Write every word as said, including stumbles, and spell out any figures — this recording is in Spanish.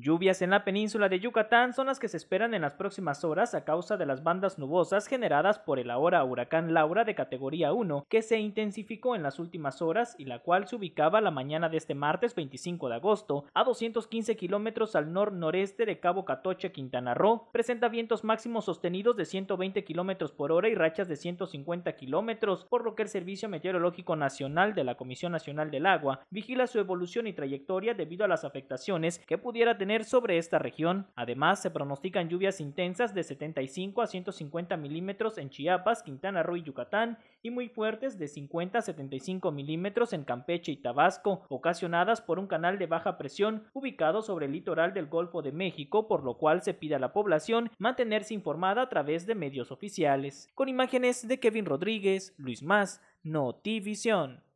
Lluvias en la península de Yucatán son las que se esperan en las próximas horas a causa de las bandas nubosas generadas por el ahora huracán Laura de categoría uno, que se intensificó en las últimas horas y la cual se ubicaba la mañana de este martes veinticinco de agosto a doscientos quince kilómetros al nor-noreste de Cabo Catoche, Quintana Roo. Presenta vientos máximos sostenidos de ciento veinte kilómetros por hora y rachas de ciento cincuenta kilómetros, por lo que el Servicio Meteorológico Nacional de la Comisión Nacional del Agua vigila su evolución y trayectoria debido a las afectaciones que pudiera tener sobre esta región. Además, se pronostican lluvias intensas de setenta y cinco a ciento cincuenta milímetros en Chiapas, Quintana Roo y Yucatán, y muy fuertes de cincuenta a setenta y cinco milímetros en Campeche y Tabasco, ocasionadas por un canal de baja presión ubicado sobre el litoral del Golfo de México, por lo cual se pide a la población mantenerse informada a través de medios oficiales. Con imágenes de Kevin Rodríguez, Luis Más, Notivisión.